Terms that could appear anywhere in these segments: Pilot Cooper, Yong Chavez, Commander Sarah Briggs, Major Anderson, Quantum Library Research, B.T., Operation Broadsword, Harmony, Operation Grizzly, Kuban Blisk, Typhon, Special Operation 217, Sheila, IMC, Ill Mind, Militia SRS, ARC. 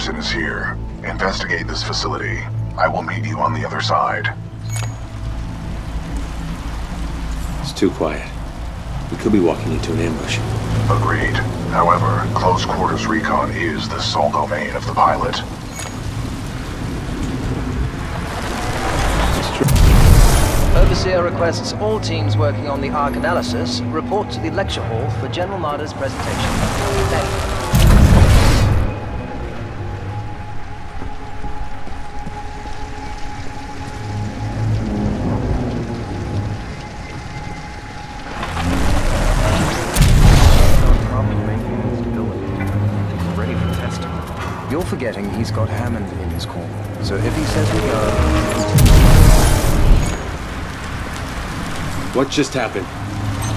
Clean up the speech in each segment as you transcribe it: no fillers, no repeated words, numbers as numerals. Anderson is here. Investigate this facility. I will meet you on the other side. It's too quiet. We could be walking into an ambush. Agreed. However, close quarters recon is the sole domain of the pilot. Overseer requests all teams working on the ARC analysis report to the lecture hall for General Marder's presentation. Thank you. You're forgetting he's got Hammond in his corner. So if he says we go... What just happened?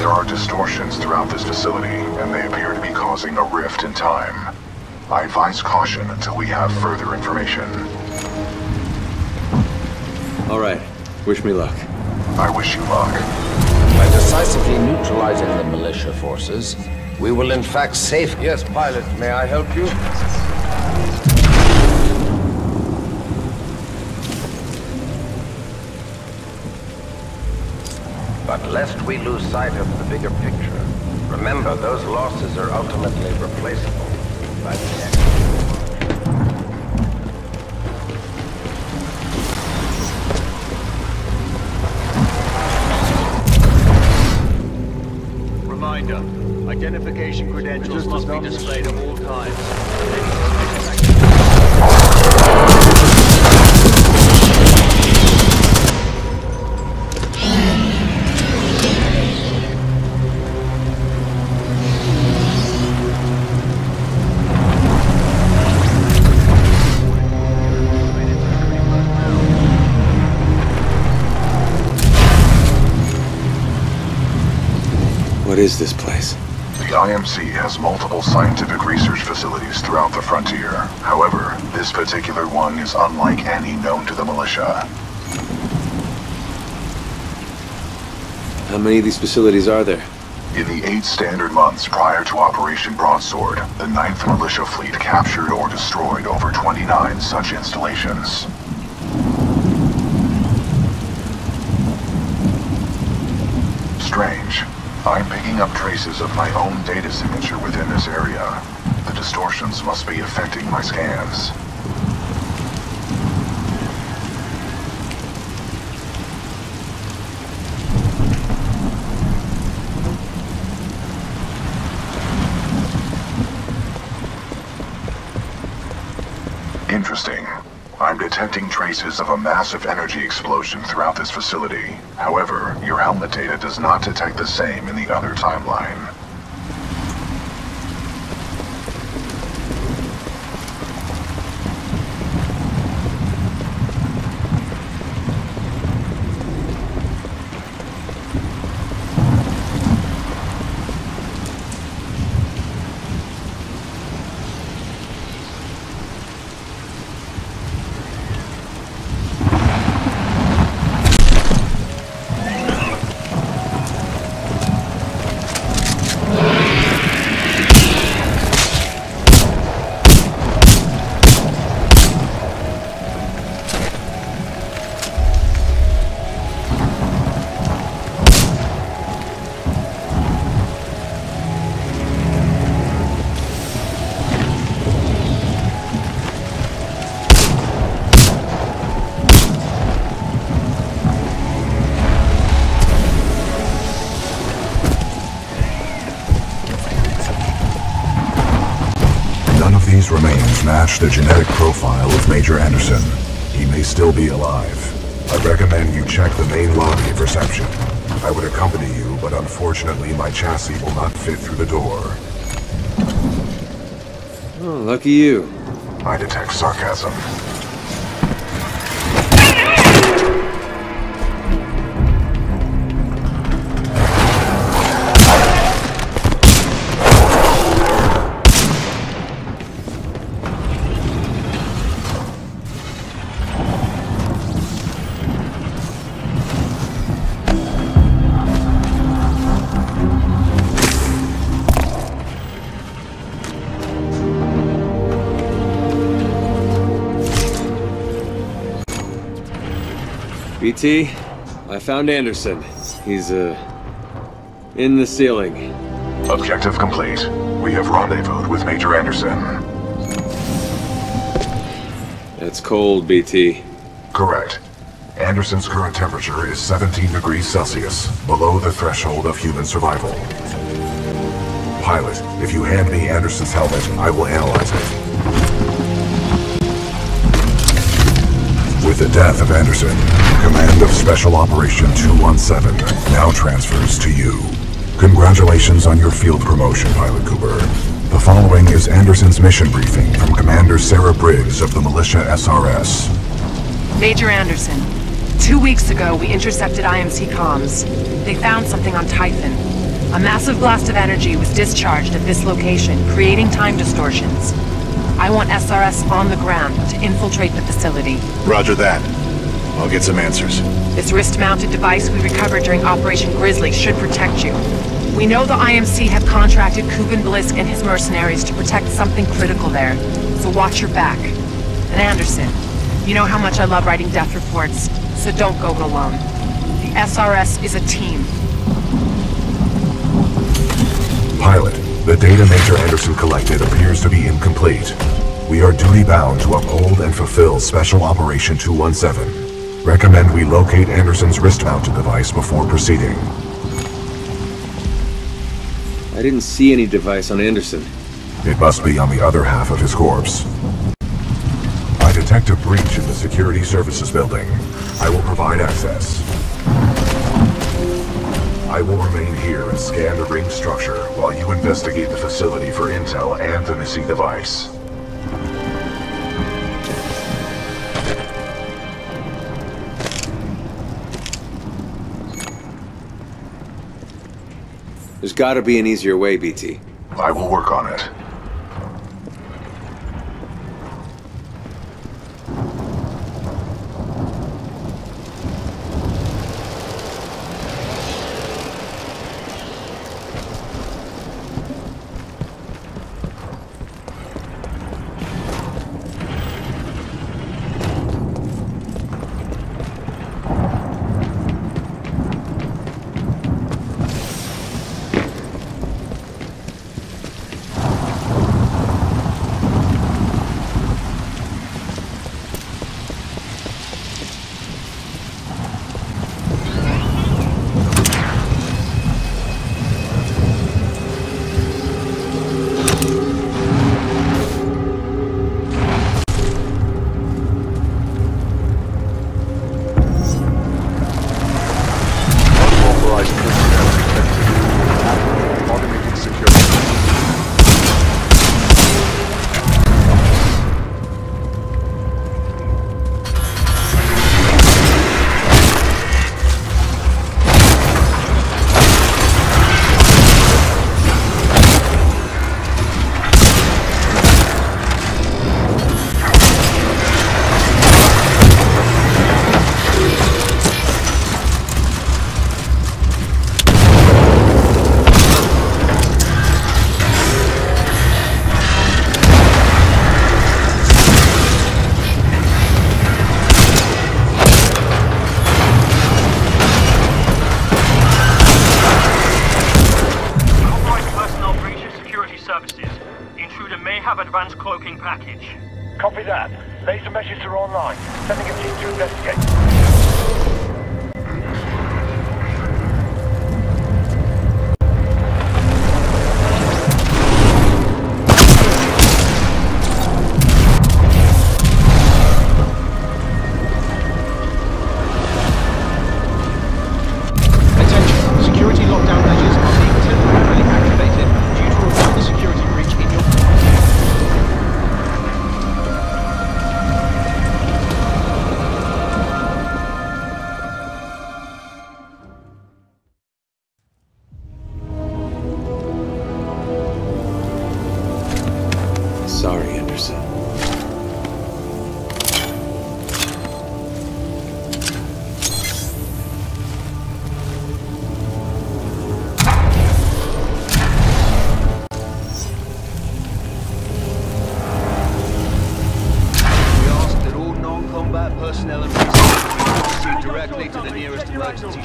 There are distortions throughout this facility, and they appear to be causing a rift in time. I advise caution until we have further information. All right. Wish me luck. I wish you luck. By decisively neutralizing the militia forces, we will in fact save... Yes, pilot, may I help you? But lest we lose sight of the bigger picture, remember those losses are ultimately replaceable by the action. Reminder, identification credentials must be displayed at all times. What is this place? The IMC has multiple scientific research facilities throughout the frontier. However, this particular one is unlike any known to the militia. How many of these facilities are there? In the 8 standard months prior to Operation Broadsword, the 9th Militia Fleet captured or destroyed over 29 such installations. Strange. I'm picking up traces of my own data signature within this area. The distortions must be affecting my scans. Interesting. I'm detecting traces of a massive energy explosion throughout this facility. However, your helmet data does not detect the same in the other timeline. Remains match the genetic profile of Major Anderson. He may still be alive. I recommend you check the main lobby for reception. I would accompany you, but unfortunately my chassis will not fit through the door. Oh, lucky you. I detect sarcasm. B.T., I found Anderson. He's, in the ceiling. Objective complete. We have rendezvoused with Major Anderson. That's cold, B.T. Correct. Anderson's current temperature is 17 degrees Celsius, below the threshold of human survival. Pilot, if you hand me Anderson's helmet, I will analyze it. With the death of Anderson, command of Special Operation 217 now transfers to you. Congratulations on your field promotion, Pilot Cooper. The following is Anderson's mission briefing from Commander Sarah Briggs of the Militia SRS. Major Anderson, 2 weeks ago we intercepted IMC comms. They found something on Typhon. A massive blast of energy was discharged at this location, creating time distortions. I want SRS on the ground to infiltrate the facility. Roger that. I'll get some answers. This wrist-mounted device we recovered during Operation Grizzly should protect you. We know the IMC have contracted Kuban Blisk and his mercenaries to protect something critical there, so watch your back. And Anderson, you know how much I love writing death reports, so don't go it alone. The SRS is a team. Pilot, the data Major Anderson collected appears to be incomplete. We are duty-bound to uphold and fulfill Special Operation 217. Recommend we locate Anderson's wrist-mounted device before proceeding. I didn't see any device on Anderson. It must be on the other half of his corpse. I detect a breach in the security services building. I will provide access. I will remain here and scan the ring structure while you investigate the facility for intel and the missing device. There's gotta be an easier way, B.T. I will work on it.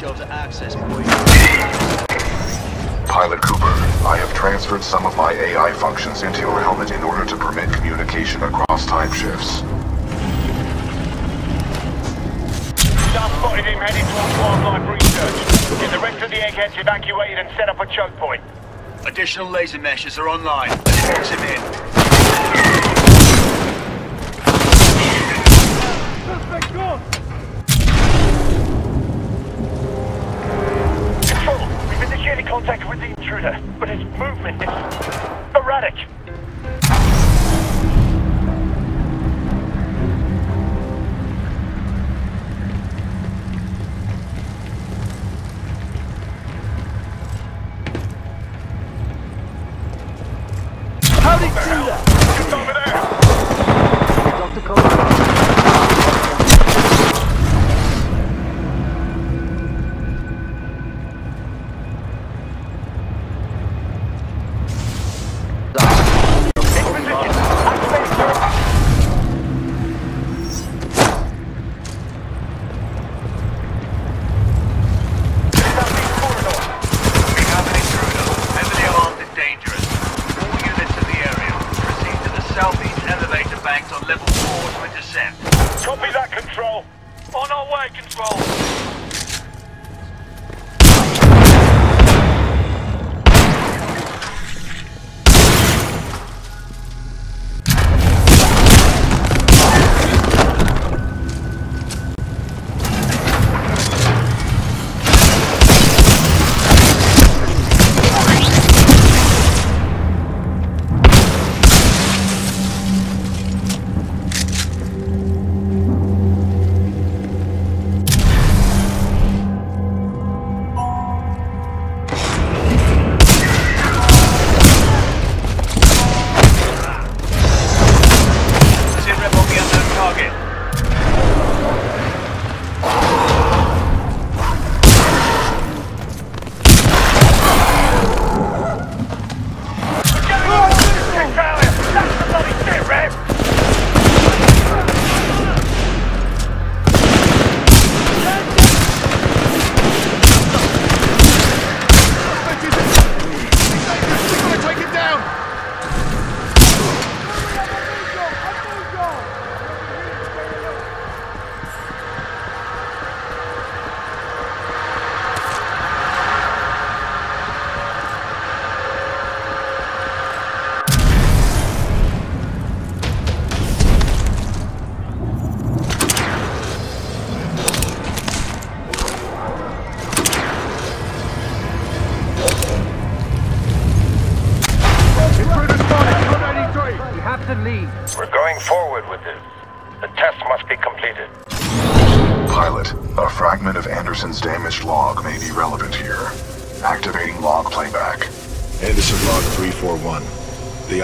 shelter access point. Pilot Cooper, I have transferred some of my AI functions into your helmet in order to permit communication across time shifts. Staff spotted him heading towards Quantum Library Research. Get the rest of the eggheads evacuated and set up a choke point. Additional laser meshes are online. Force him in. Suspect gone! Control, we've initiated contact with the intruder, but his movement is erratic.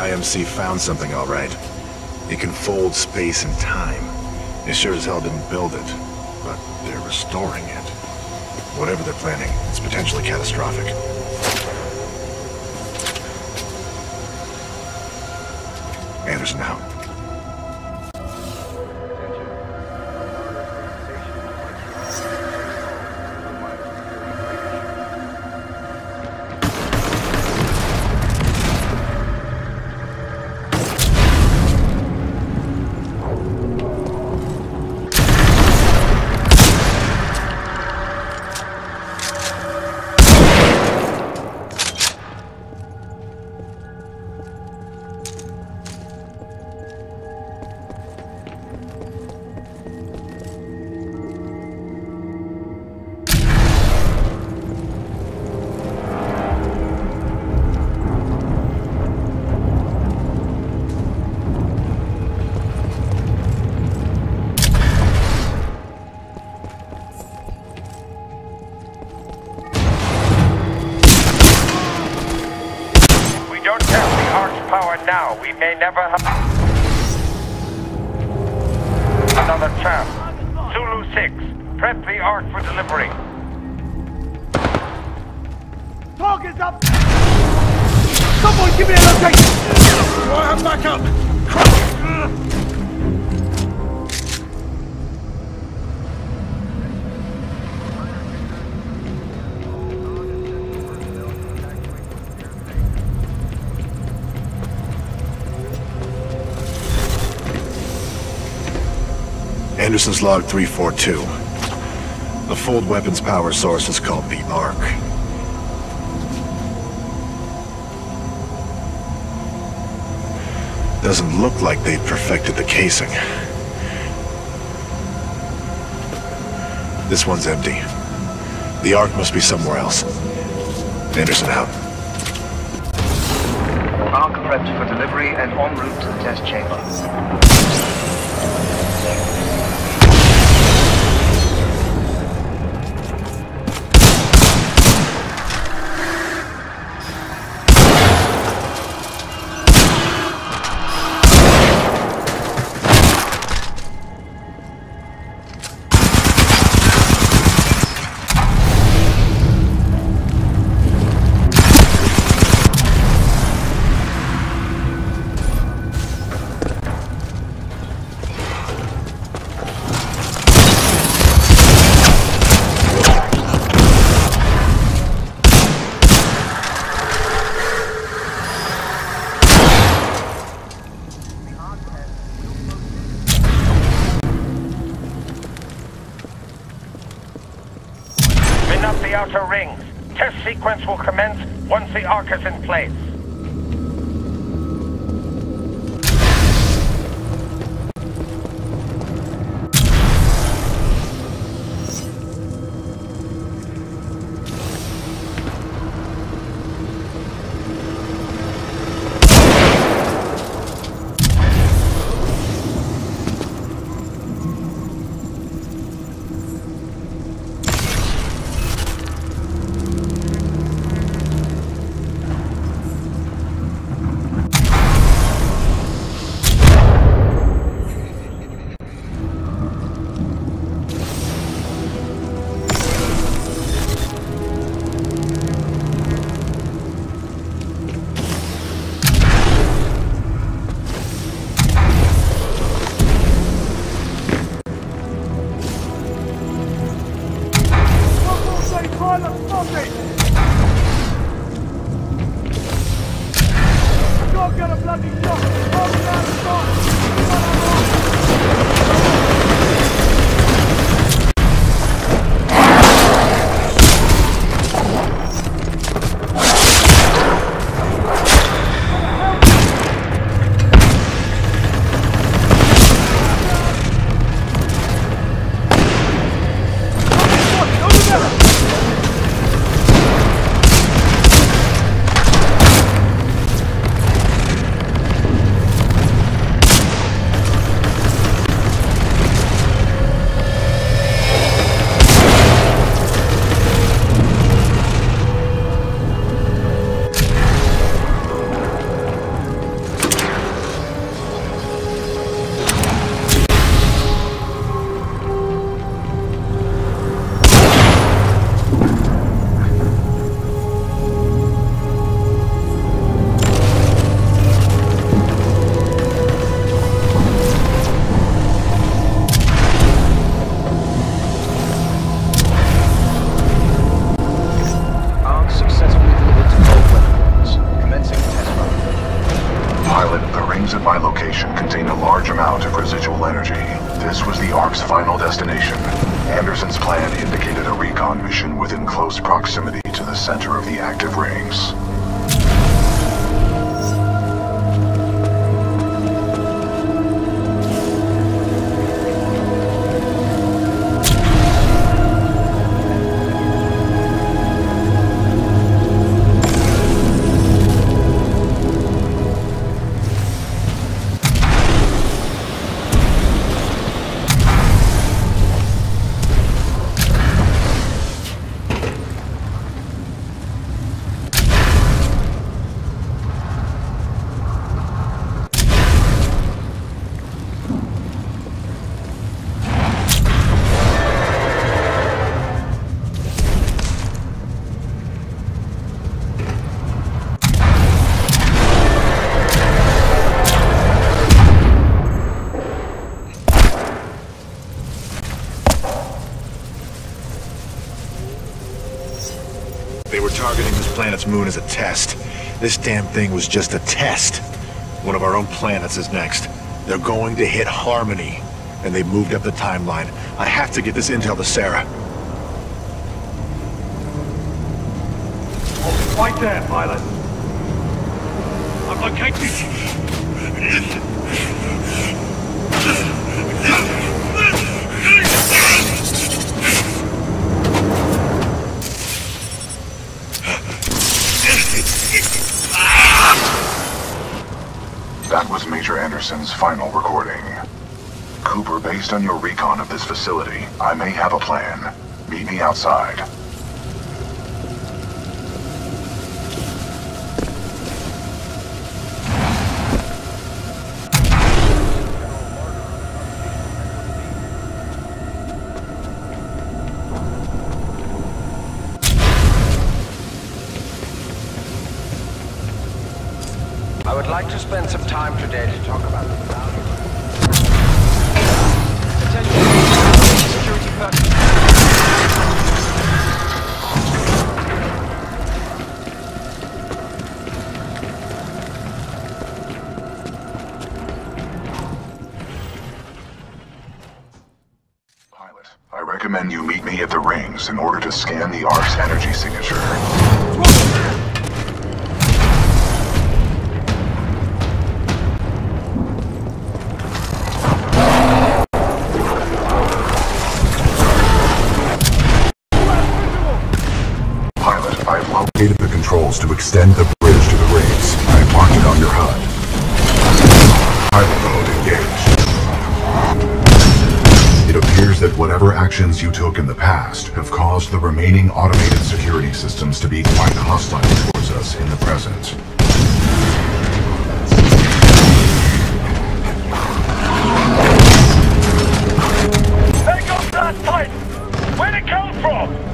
IMC found something, all right. It can fold space and time. It sure as hell didn't build it, but they're restoring it. Whatever they're planning, it's potentially catastrophic. Anderson out. Anderson's log 342. The fold weapons power source is called the ARC. Doesn't look like they've perfected the casing. This one's empty. The ARC must be somewhere else. Anderson out. ARC prepped for delivery and en route to the test chamber. Sequence will commence once the ARC is in place. Planet's moon is a test. This damn thing was just a test. One of our own planets is next. They're going to hit Harmony. and they moved up the timeline. I have to get this intel to Sarah. Right there, pilot. I've located you. That was Major Anderson's final recording. Cooper, based on your recon of this facility, I may have a plan. Meet me outside. Spend some time today to talk about the value. Attention, security personnel. Pilot, I recommend you meet me at the rings in order to scan the ARC's energy signature. The controls to extend the bridge to the rings. I marked it on your HUD. Pilot mode engaged. It appears that whatever actions you took in the past have caused the remaining automated security systems to be quite hostile towards us in the present. Take off that Titan! Where'd it come from?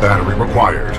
Battery required.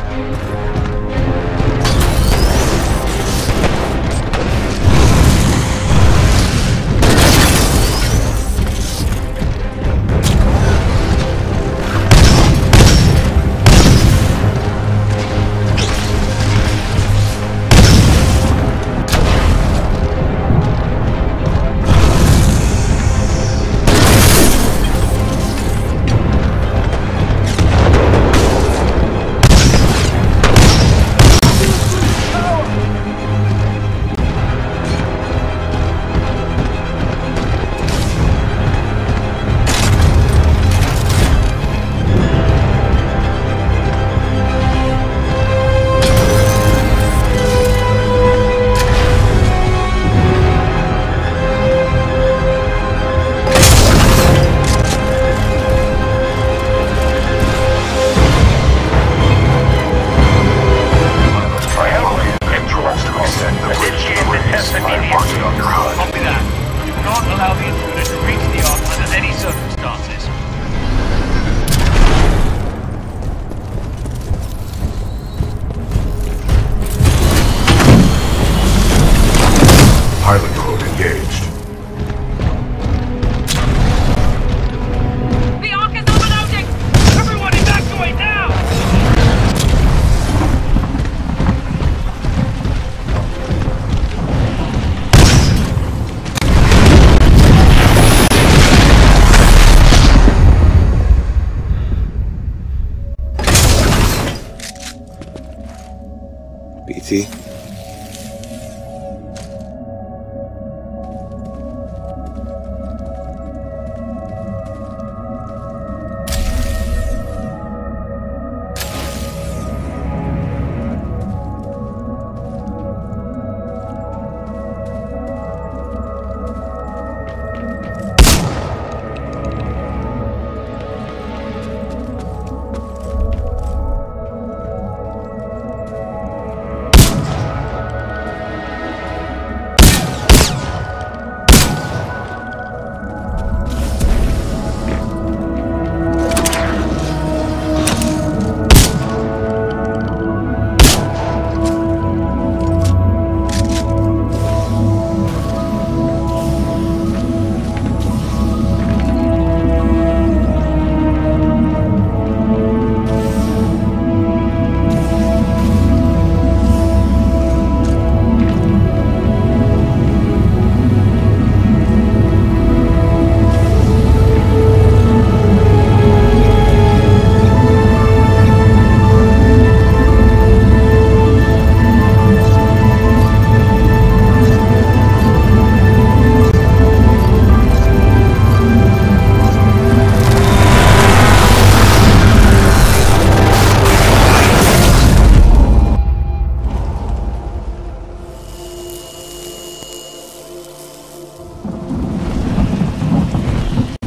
B.T.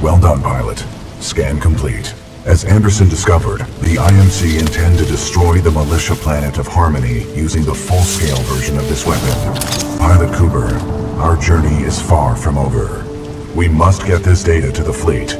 Well done, Pilot. Scan complete. As Anderson discovered, the IMC intend to destroy the militia planet of Harmony using the full-scale version of this weapon. Pilot Cooper, our journey is far from over. We must get this data to the fleet.